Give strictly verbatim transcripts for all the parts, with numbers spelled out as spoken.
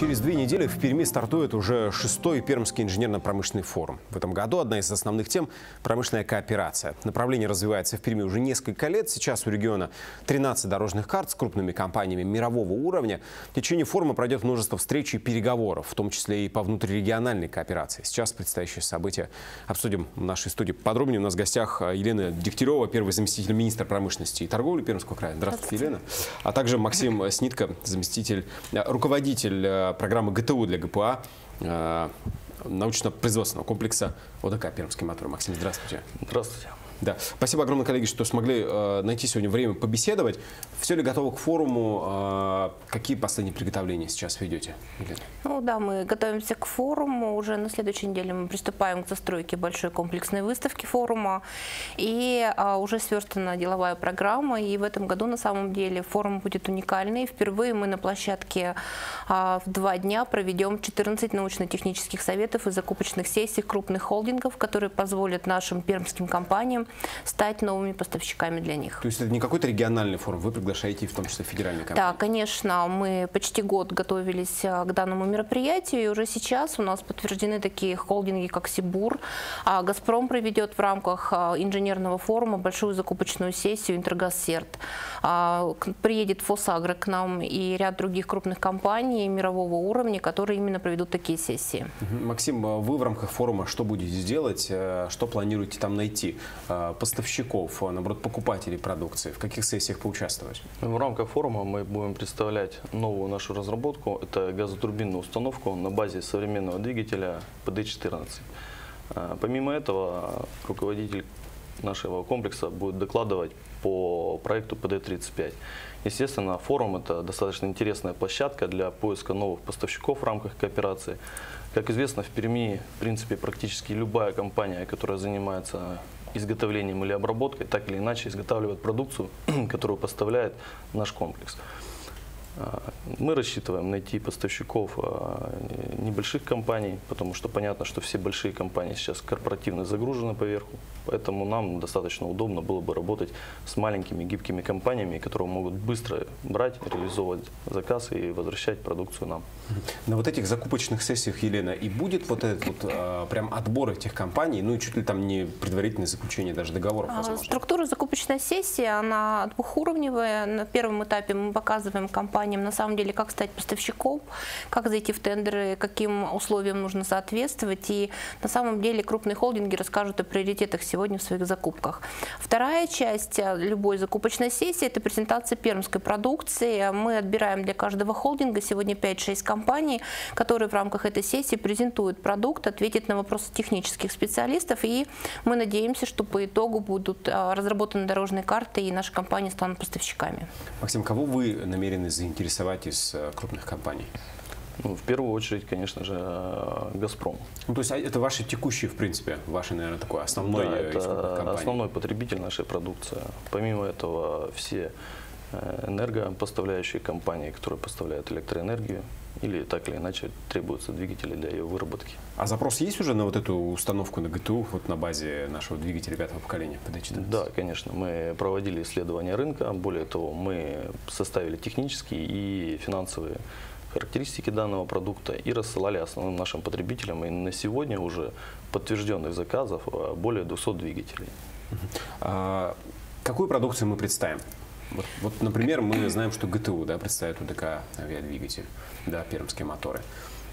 Через две недели в Перми стартует уже шестой Пермский инженерно-промышленный форум. В этом году одна из основных тем – промышленная кооперация. Направление развивается в Перми уже несколько лет. Сейчас у региона тринадцать дорожных карт с крупными компаниями мирового уровня. В течение форума пройдет множество встреч и переговоров, в том числе и по внутрирегиональной кооперации. Сейчас предстоящие события обсудим в нашей студии подробнее. У нас в гостях Елена Дегтярёва, первый заместитель министра промышленности и торговли Пермского края. Здравствуйте, Елена. А также Максим Снитко, заместитель, руководитель программы ГТУ для ГПА научно-производственного комплекса ОДК «Пермский мотор». Максим, здравствуйте. Здравствуйте. Да. Спасибо огромное, коллеги, что смогли найти сегодня время побеседовать. Все ли готовы к форуму? Какие последние приготовления сейчас ведете? Ну да, мы готовимся к форуму. Уже на следующей неделе мы приступаем к застройке большой комплексной выставки форума. И уже сверстана деловая программа. И в этом году на самом деле форум будет уникальный. Впервые мы на площадке в два дня проведем четырнадцать научно-технических советов и закупочных сессий крупных холдингов, которые позволят нашим пермским компаниям стать новыми поставщиками для них. То есть это не какой-то региональный форум, вы приглашаете в том числе федеральные компании? Да, конечно, мы почти год готовились к данному мероприятию, и уже сейчас у нас подтверждены такие холдинги, как Сибур. А Газпром проведет в рамках инженерного форума большую закупочную сессию Интергазсерт. А приедет ФосАгро к нам и ряд других крупных компаний мирового уровня, которые именно проведут такие сессии. Максим, вы в рамках форума что будете делать, что планируете там найти? Поставщиков, наоборот, покупателей продукции? В каких сессиях поучаствовать? В рамках форума мы будем представлять новую нашу разработку. Это газотурбинную установку на базе современного двигателя Пэ Дэ четырнадцать. Помимо этого, руководитель нашего комплекса будет докладывать по проекту Пэ Дэ тридцать пять. Естественно, форум – это достаточно интересная площадка для поиска новых поставщиков в рамках кооперации. Как известно, в Перми, в принципе, практически любая компания, которая занимается изготовлением или обработкой, так или иначе изготавливает продукцию, которую поставляет наш комплекс. Мы рассчитываем найти поставщиков небольших компаний, потому что понятно, что все большие компании сейчас корпоративно загружены поверху, поэтому нам достаточно удобно было бы работать с маленькими гибкими компаниями, которые могут быстро брать, реализовывать заказ и возвращать продукцию нам. На вот этих закупочных сессиях, Елена, и будет вот этот вот прям отбор этих компаний, ну и чуть ли там не предварительное заключение даже договоров, возможно? Структура закупочной сессии, она двухуровневая. На первом этапе мы показываем компании, на самом деле, как стать поставщиком, как зайти в тендеры, каким условиям нужно соответствовать. И на самом деле крупные холдинги расскажут о приоритетах сегодня в своих закупках. Вторая часть любой закупочной сессии – это презентация пермской продукции. Мы отбираем для каждого холдинга сегодня пять-шесть компаний, которые в рамках этой сессии презентуют продукт, ответят на вопросы технических специалистов. И мы надеемся, что по итогу будут разработаны дорожные карты и наши компании станут поставщиками. Максим, кого вы намерены заинтересовать? Интересовать из крупных компаний? Ну, в первую очередь, конечно же, «Газпром». Ну, то есть это ваши текущие, в принципе, ваши, наверное, такой основной, да, это основной потребитель нашей продукции. Помимо этого, все энергопоставляющие компании, которые поставляют электроэнергию, или так или иначе требуются двигатели для ее выработки. А запрос есть уже на вот эту установку на ГТУ, вот на базе нашего двигателя пятого поколения Пэ Дэ четырнадцать? Да, конечно. Мы проводили исследования рынка. Более того, мы составили технические и финансовые характеристики данного продукта и рассылали основным нашим потребителям. И на сегодня уже подтвержденных заказов более двухсот двигателей. А какую продукцию мы представим? Вот, вот, например, мы знаем, что ГТУ, да, представит О Дэ Ка-Авиадвигатель, да, пермские моторы.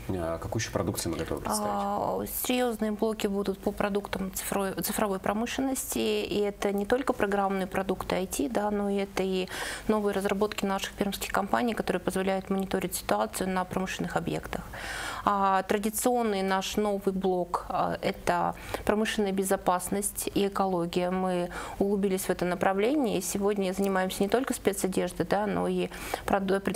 Какую еще продукцию мы готовы представить? Серьезные блоки будут по продуктам цифровой, цифровой промышленности. И это не только программные продукты ай ти, да, но и это и новые разработки наших пермских компаний, которые позволяют мониторить ситуацию на промышленных объектах. А традиционный наш новый блок – это промышленная безопасность и экология. Мы углубились в это направление. И сегодня занимаемся не только спецодеждой, да, но и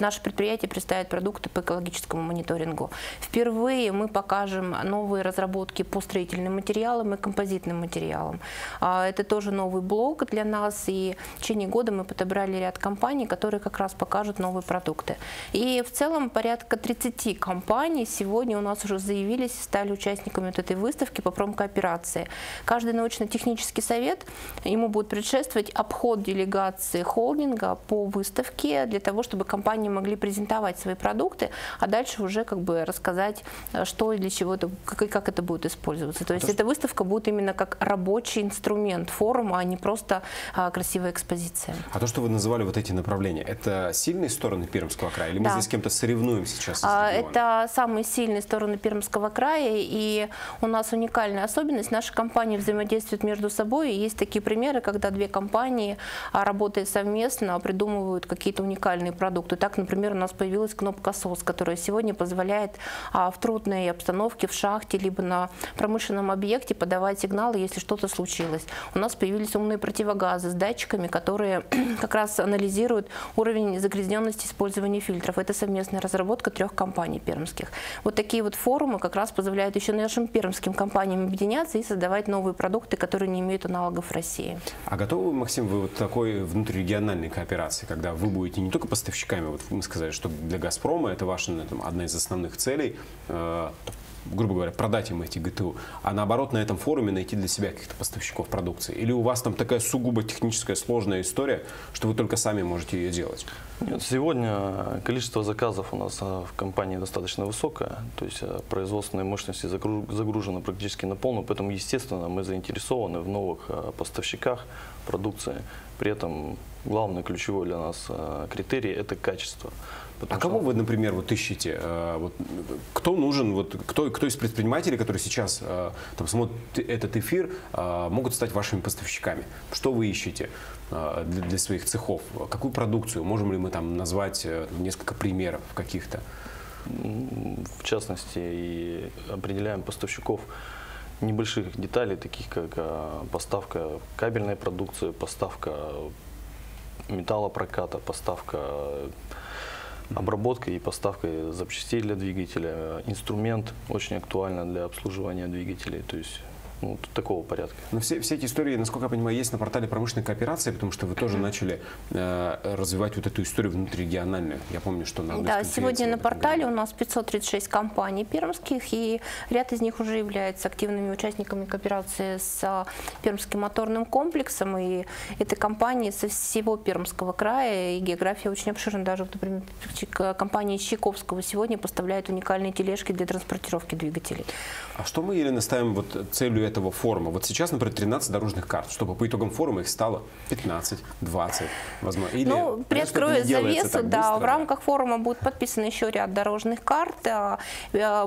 наше предприятие представит продукты по экологическому мониторингу. Впервые мы покажем новые разработки по строительным материалам и композитным материалам. Это тоже новый блок для нас, и в течение года мы подобрали ряд компаний, которые как раз покажут новые продукты. И в целом порядка тридцати компаний сегодня у нас уже заявились и стали участниками вот этой выставки по промкооперации. Каждый научно-технический совет, ему будет предшествовать обход делегации холдинга по выставке для того, чтобы компании могли презентовать свои продукты, а дальше уже как бы рассказать, что и для чего это, как, и как это будет использоваться. То есть эта выставка будет именно как рабочий инструмент форума, а не просто а, красивая экспозиция. А то, что вы называли вот эти направления, это сильные стороны Пермского края? Или мы да. здесь с кем-то соревнуем сейчас? А, это самые сильные стороны Пермского края, и у нас уникальная особенность. Наши компании взаимодействуют между собой, и есть такие примеры, когда две компании, работая совместно, придумывают какие-то уникальные продукты. Так, например, у нас появилась кнопка СОС, которая сегодня позволяет в трудной обстановке, в шахте, либо на промышленном объекте подавать сигналы, если что-то случилось. У нас появились умные противогазы с датчиками, которые как раз анализируют уровень загрязненности использования фильтров. Это совместная разработка трех компаний пермских. Вот такие вот форумы как раз позволяют еще нашим пермским компаниям объединяться и создавать новые продукты, которые не имеют аналогов в России. А готовы, Максим, вы вот такой внутрирегиональной кооперации, когда вы будете не только поставщиками, вот мы сказали, что для «Газпрома» это ваша там, одна из основных целей, э, грубо говоря, продать им эти гэ тэ у, а наоборот на этом форуме найти для себя каких-то поставщиков продукции? Или у вас там такая сугубо техническая сложная история, что вы только сами можете ее делать? Нет, сегодня количество заказов у нас в компании достаточно высокое, то есть производственные мощности загружены практически на полную, поэтому, естественно, мы заинтересованы в новых поставщиках продукции. При этом главный ключевой для нас критерий – это качество. Потому а что... кого вы, например, вот ищете? Вот, кто нужен, вот, кто, кто из предпринимателей, которые сейчас там, смотрят этот эфир, могут стать вашими поставщиками? Что вы ищете для, для своих цехов? Какую продукцию? Можем ли мы там назвать несколько примеров каких-то? В частности, и определяем поставщиков небольших деталей, таких как поставка кабельной продукции, поставка металлопроката, поставка обработка и поставка запчастей для двигателя. Инструмент очень актуален для обслуживания двигателей, то есть ну, такого порядка. Но все, все эти истории, насколько я понимаю, есть на портале промышленной кооперации, потому что вы тоже начали э, развивать вот эту историю внутрирегиональную. Я помню, что на Да, сегодня на портале у нас пятьсот тридцать шесть компаний пермских, и ряд из них уже являются активными участниками кооперации с Пермским моторным комплексом. И это компании со всего Пермского края, и география очень обширна. Даже, например, компания Чайковского сегодня поставляет уникальные тележки для транспортировки двигателей. А что мы, Елена, ставим вот целью этого форума? Вот сейчас, например, тринадцать дорожных карт, чтобы по итогам форума их стало пятнадцать, двадцать, возможно. Или, ну, приоткрою завесу, да, в рамках форума будет подписан еще ряд дорожных карт,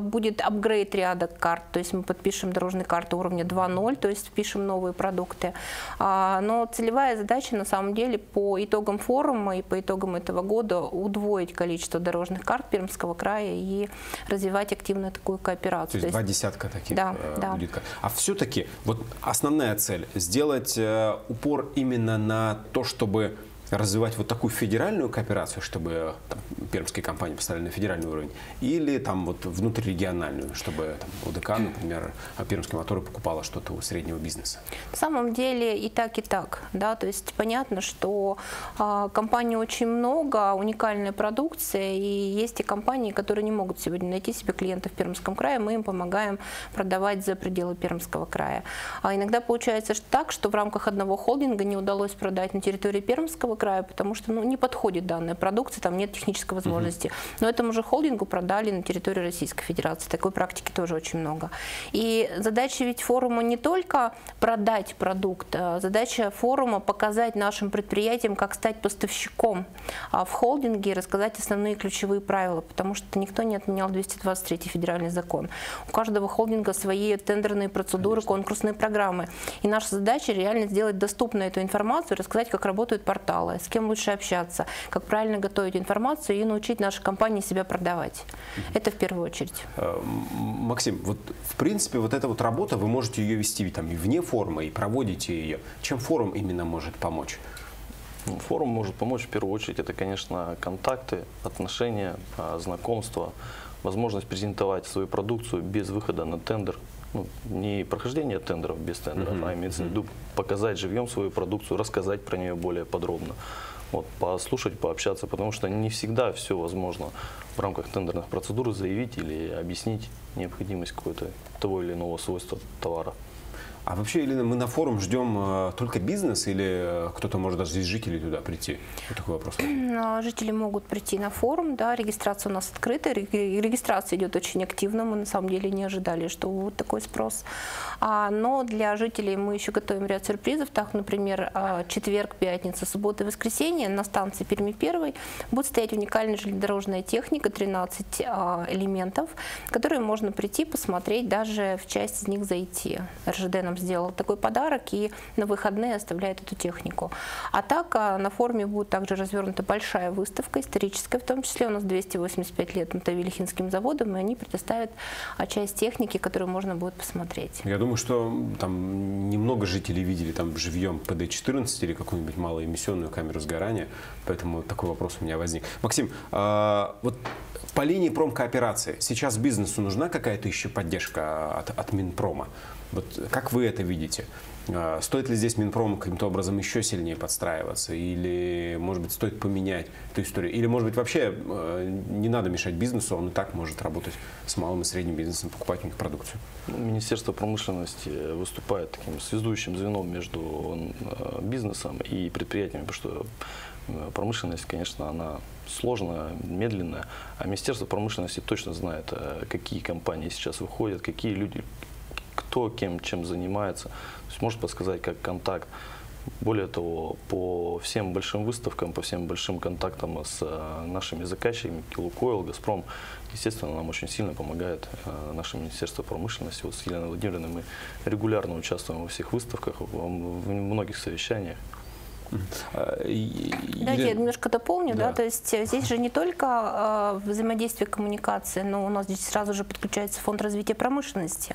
будет апгрейд ряда карт, то есть мы подпишем дорожные карты уровня два ноль, то есть впишем новые продукты. Но целевая задача, на самом деле, по итогам форума и по итогам этого года удвоить количество дорожных карт Пермского края и развивать активно такую кооперацию. То есть, то есть два десятка таких да, будет. Да. А все Все-таки вот основная цель – сделать э, упор именно на то, чтобы развивать вот такую федеральную кооперацию, чтобы там, пермские компании поставили на федеральный уровень, или там вот внутрирегиональную, чтобы там, о дэ ка, например, Пермский мотор покупала что-то у среднего бизнеса? На самом деле и так, и так. Да? То есть понятно, что э, компаний очень много, уникальная продукция, и есть и компании, которые не могут сегодня найти себе клиентов в Пермском крае, мы им помогаем продавать за пределы Пермского края. А иногда получается так, что в рамках одного холдинга не удалось продать на территории Пермского края, потому что ну, не подходит данная продукция, там нет технической возможности. Uh-huh. Но этому же холдингу продали на территории Российской Федерации. Такой практики тоже очень много. И задача ведь форума не только продать продукт, а задача форума показать нашим предприятиям, как стать поставщиком в холдинге и рассказать основные ключевые правила, потому что никто не отменял двести двадцать третий федеральный закон. У каждого холдинга свои тендерные процедуры, Конечно. конкурсные программы. И наша задача реально сделать доступную эту информацию, рассказать, как работают порталы, с кем лучше общаться, как правильно готовить информацию и научить наши компании себя продавать. Это в первую очередь. Максим, вот в принципе вот эта вот работа, вы можете ее вести там и вне форума, и проводите ее. Чем форум именно может помочь? Форум может помочь в первую очередь, это, конечно, контакты, отношения, знакомства. возможность презентовать свою продукцию без выхода на тендер. Ну, не прохождение тендеров без тендеров, uh-huh. а имеется в виду показать живьем свою продукцию, рассказать про нее более подробно. Вот, послушать, пообщаться, потому что не всегда все возможно в рамках тендерных процедур заявить или объяснить необходимость какого-то того или иного свойства товара. А вообще, Елена, мы на форум ждем только бизнес или кто-то может даже из жителей туда прийти? Вот такой вопрос. Жители могут прийти на форум, да, регистрация у нас открыта, регистрация идет очень активно, мы на самом деле не ожидали, что вот такой спрос. Но для жителей мы еще готовим ряд сюрпризов, так, например, четверг, пятница, суббота и воскресенье на станции Перми-один будет стоять уникальная железнодорожная техника, тринадцать элементов, которые можно прийти, посмотреть, даже в часть из них зайти. РЖД нам сделал такой подарок и на выходные оставляет эту технику. А так на форуме будет также развернута большая выставка, историческая, в том числе у нас двести восемьдесят пять лет Мотовилихинским заводам, и они предоставят часть техники, которую можно будет посмотреть. Я думаю, что там немного жителей видели там живьем П Д четырнадцать или какую-нибудь малоэмиссионную камеру сгорания, поэтому такой вопрос у меня возник. Максим, а вот по линии промкооперации сейчас бизнесу нужна какая-то еще поддержка от, от Минпрома? Вот как вы это видите? Стоит ли здесь Минпрому каким-то образом еще сильнее подстраиваться? Или, может быть, стоит поменять эту историю? Или, может быть, вообще не надо мешать бизнесу, он и так может работать с малым и средним бизнесом, покупать у них продукцию? Министерство промышленности выступает таким связующим звеном между бизнесом и предприятиями, потому что промышленность, конечно, она сложная, медленная, а Министерство промышленности точно знает, какие компании сейчас выходят, какие люди, кто кем, чем занимается, то есть может подсказать как контакт. Более того, по всем большим выставкам, по всем большим контактам с нашими заказчиками, Лукойл, Газпром, естественно, нам очень сильно помогает наше Министерство промышленности. Вот с Еленой Владимировной мы регулярно участвуем во всех выставках, во многих совещаниях. Дайте я немножко дополню, да. Да, то есть здесь же не только взаимодействие, коммуникации, но у нас здесь сразу же подключается фонд развития промышленности,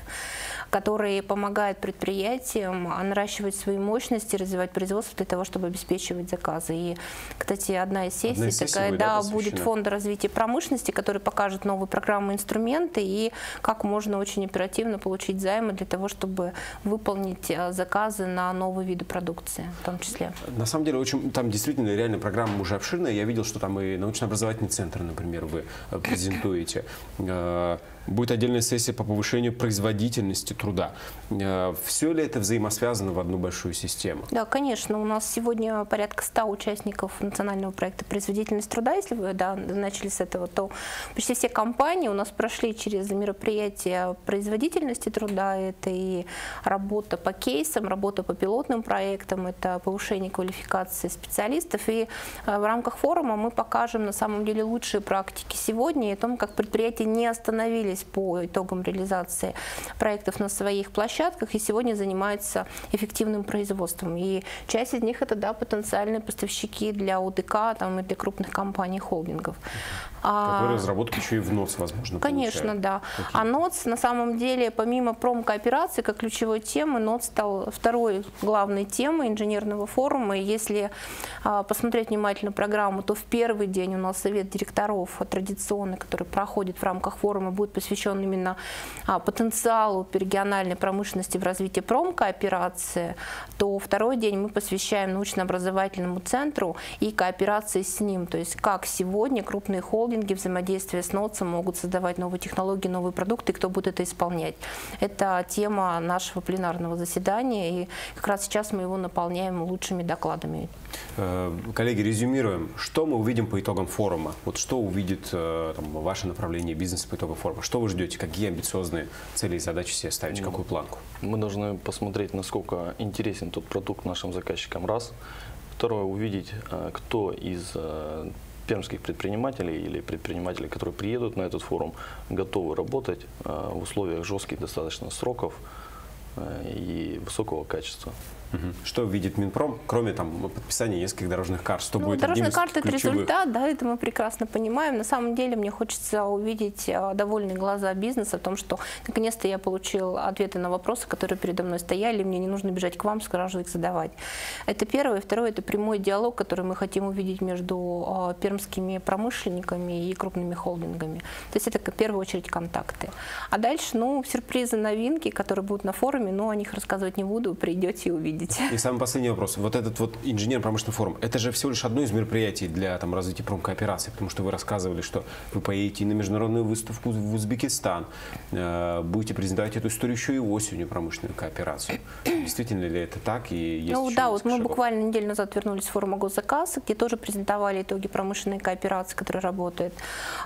который помогает предприятиям наращивать свои мощности, развивать производство для того, чтобы обеспечивать заказы. И, кстати, одна из сессий, одна из сессий такая, будет, да, будет фонд развития промышленности, который покажет новые программы, инструменты и как можно очень оперативно получить займы для того, чтобы выполнить заказы на новые виды продукции, в том числе. На самом деле, очень, там действительно реально программа уже обширная. Я видел, что там и научно-образовательный центр, например, вы презентуете. Будет отдельная сессия по повышению производительности труда. Все ли это взаимосвязано в одну большую систему? Да, конечно. У нас сегодня порядка ста участников национального проекта «Производительность труда». Если вы, да, начали с этого, то почти все компании у нас прошли через мероприятие производительности труда. Это и работа по кейсам, работа по пилотным проектам, это повышение квалификации специалистов. И в рамках форума мы покажем на самом деле лучшие практики сегодня и о том, как предприятия не остановились по итогам реализации проектов на своих площадках и сегодня занимаются эффективным производством. И часть из них это, да, потенциальные поставщики для О Д К там, и для крупных компаний, холдингов. Которые а, разработки еще и в НОЦ, возможно, конечно, получают. Да. Какие? А НОЦ, на самом деле, помимо промкооперации, как ключевой темы, НОЦ стал второй главной темой инженерного форума. И если а, посмотреть внимательно программу, то в первый день у нас совет директоров традиционный, который проходит в рамках форума, будет посвящен именно а, потенциалу региональной промышленности в развитии промкооперации, то второй день мы посвящаем научно-образовательному центру и кооперации с ним. То есть как сегодня крупные холдинги взаимодействия с НОЦом могут создавать новые технологии, новые продукты, и кто будет это исполнять. Это тема нашего пленарного заседания, и как раз сейчас мы его наполняем лучшими докладами. Коллеги, резюмируем, что мы увидим по итогам форума? Вот что увидит там, ваше направление бизнеса по итогам форума? Что вы ждете? Какие амбициозные цели и задачи себе ставить? Какую планку? Мы должны посмотреть, насколько интересен тот продукт нашим заказчикам. Раз. Второе, увидеть, кто из пермских предпринимателей или предпринимателей, которые приедут на этот форум, готовы работать в условиях жестких достаточно сроков и высокого качества. Угу. Что видит Минпром, кроме там подписания нескольких дорожных карт? Что ну, будет дорожная карта – это результат, да, это мы прекрасно понимаем. На самом деле мне хочется увидеть довольные глаза бизнеса о том, что наконец-то я получил ответы на вопросы, которые передо мной стояли, мне не нужно бежать к вам, сразу их задавать. Это первое. Второе – это прямой диалог, который мы хотим увидеть между пермскими промышленниками и крупными холдингами. То есть это в первую очередь контакты. А дальше, ну, сюрпризы, новинки, которые будут на форуме, но о них рассказывать не буду, придете и увидите. И самый последний вопрос. Вот этот вот инженерно-промышленный форум, это же всего лишь одно из мероприятий для там, развития промкооперации, потому что вы рассказывали, что вы поедете на международную выставку в Узбекистан, э, будете презентовать эту историю еще и осенью, промышленную кооперацию. Действительно ли это так? И есть ну да, вот мы шагов. Буквально неделю назад вернулись с форума госзаказа, где тоже презентовали итоги промышленной кооперации, которая работает.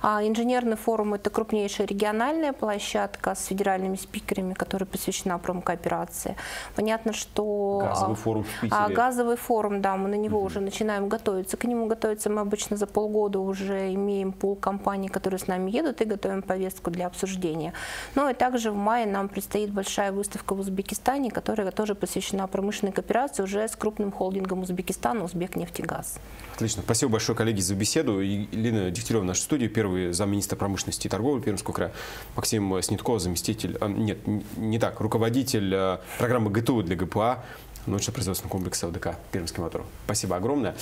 А инженерный форум – это крупнейшая региональная площадка с федеральными спикерами, которая посвящена промкооперации. Понятно, что… Газовый форум в Питере. А, газовый форум, да, мы на него угу. уже начинаем готовиться. К нему готовиться мы обычно за полгода уже имеем пул компаний, которые с нами едут, и готовим повестку для обсуждения. Ну и также в мае нам предстоит большая выставка в Узбекистане, которая тоже посвящена промышленной кооперации уже с крупным холдингом Узбекистана «Узбекнефтегаз». Отлично. Спасибо большое, коллеги, за беседу. Елена Дегтярёва в нашей студии, первый замминистра промышленности и торговли Пермского края, Максим Снитко, заместитель, а, нет, не так, руководитель программы ГТУ для ГПА, научно-производственного комплекса ОДК «Пермский мотор». Спасибо огромное.